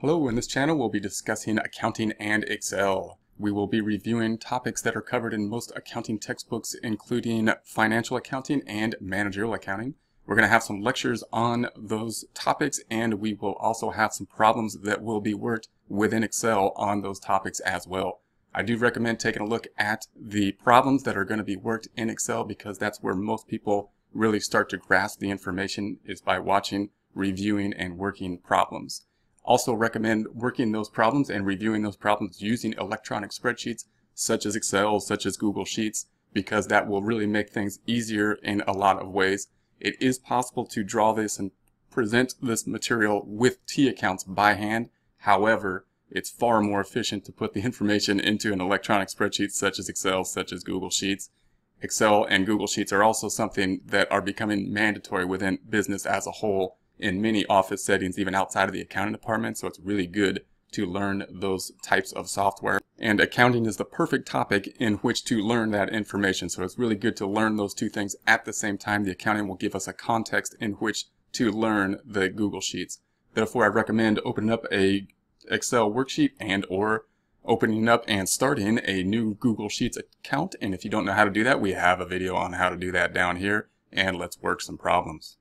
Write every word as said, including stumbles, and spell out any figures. Hello, in this channel we'll be discussing accounting and Excel. We will be reviewing topics that are covered in most accounting textbooks, including financial accounting and managerial accounting. We're going to have some lectures on those topics, and we will also have some problems that will be worked within Excel on those topics as well. I do recommend taking a look at the problems that are going to be worked in Excel, because that's where most people really start to grasp the information, is by watching, reviewing, and working problems. Also recommend working those problems and reviewing those problems using electronic spreadsheets such as Excel, such as Google Sheets, because that will really make things easier in a lot of ways. It is possible to draw this and present this material with T accounts by hand. However, it's far more efficient to put the information into an electronic spreadsheet such as Excel, such as Google Sheets. Excel and Google Sheets are also something that are becoming mandatory within business as a whole, in many office settings, even outside of the accounting department, so it's really good to learn those types of software. And accounting is the perfect topic in which to learn that information, so it's really good to learn those two things at the same time. The accounting will give us a context in which to learn the Google Sheets. Therefore, I recommend opening up a Excel worksheet and or opening up and starting a new Google Sheets account. And if you don't know how to do that, we have a video on how to do that down here, and let's work some problems.